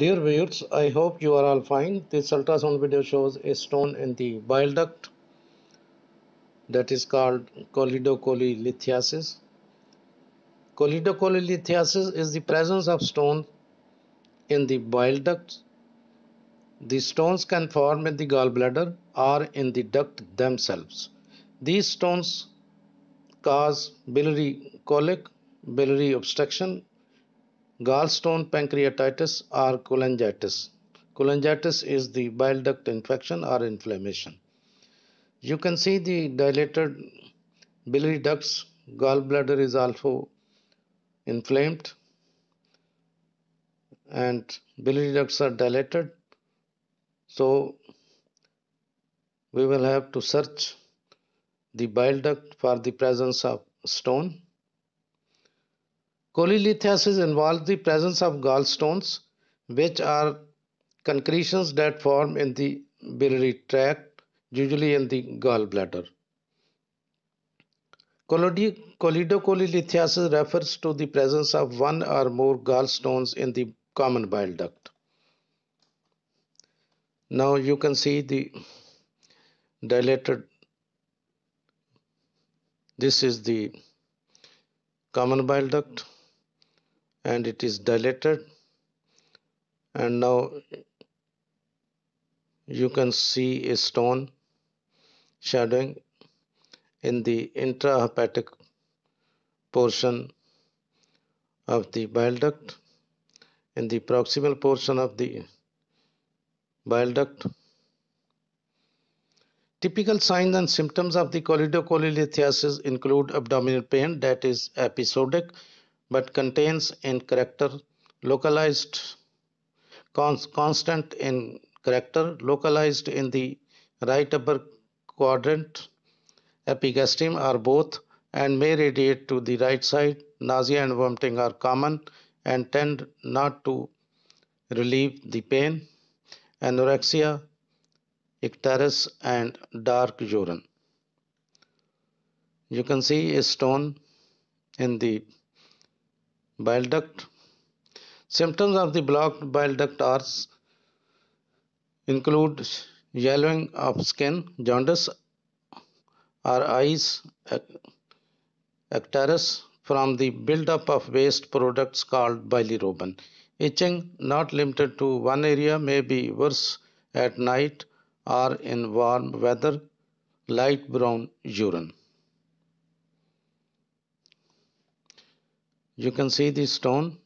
Dear viewers, I hope you are all fine. This ultrasound video shows a stone in the bile duct that is called choledocholithiasis. Choledocholithiasis is the presence of stones in the bile ducts. The stones can form in the gallbladder or in the duct themselves. These stones cause biliary colic, biliary obstruction, gallstone pancreatitis or cholangitis. Cholangitis is the bile duct infection or inflammation. You can see the dilated biliary ducts. Gallbladder is also inflamed and biliary ducts are dilated. So we will have to search the bile duct for the presence of stone. Cholelithiasis involves the presence of gallstones, which are concretions that form in the biliary tract, usually in the gallbladder. Choledocholithiasis refers to the presence of one or more gallstones in the common bile duct. Now you can see the dilated. This is the common bile duct, and it is dilated, and now you can see a stone shadowing in the intrahepatic portion of the bile duct, in the proximal portion of the bile duct. Typical signs and symptoms of the choledocholithiasis include abdominal pain that is episodic but contains in character, localized, constant in character, localized in the right upper quadrant, epigastrium or both, and may radiate to the right side. Nausea and vomiting are common and tend not to relieve the pain. Anorexia, icterus and dark urine. You can see a stone in the bile duct. Symptoms of the blocked bile duct are include yellowing of skin, jaundice or eyes, icterus from the buildup of waste products called bilirubin. Itching not limited to one area, may be worse at night or in warm weather, light brown urine. You can see the stone.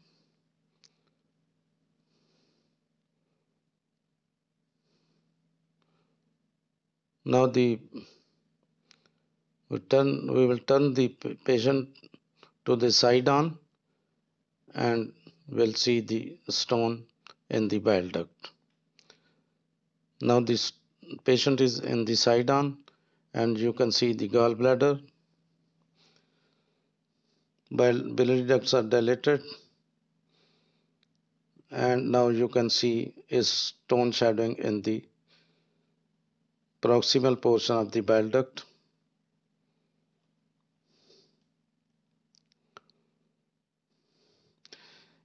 Now we will turn the patient to the side on, and we'll see the stone in the bile duct. Now this patient is in the side on, and you can see the gallbladder. Biliary ducts are dilated, and now you can see a stone shadowing in the proximal portion of the bile duct.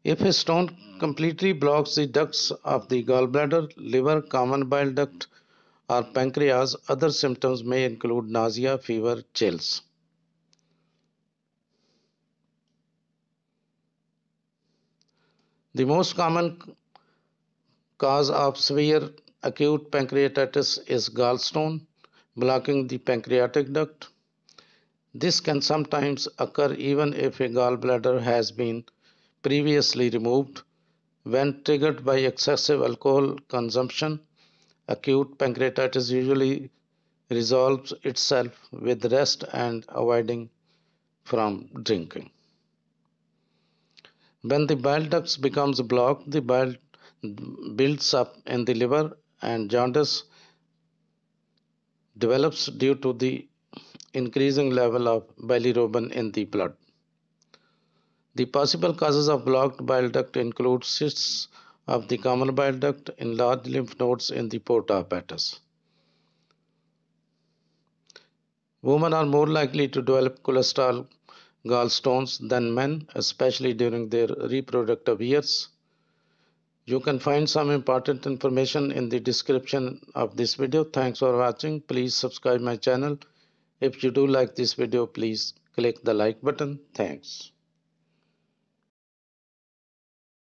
If a stone completely blocks the ducts of the gallbladder, liver, common bile duct or pancreas, other symptoms may include nausea, fever, chills. The most common cause of severe acute pancreatitis is gallstone blocking the pancreatic duct. This can sometimes occur even if a gallbladder has been previously removed. When triggered by excessive alcohol consumption, acute pancreatitis usually resolves itself with rest and avoiding from drinking. When the bile ducts becomes blocked, the bile builds up in the liver and jaundice develops due to the increasing level of bilirubin in the blood. The possible causes of blocked bile duct include cysts of the common bile duct, enlarged lymph nodes in the porta hepatis. Women are more likely to develop cholesterol gallstones than men, especially during their reproductive years. You can find some important information in the description of this video. Thanks for watching. Please subscribe my channel. If you do like this video, please click the like button. Thanks.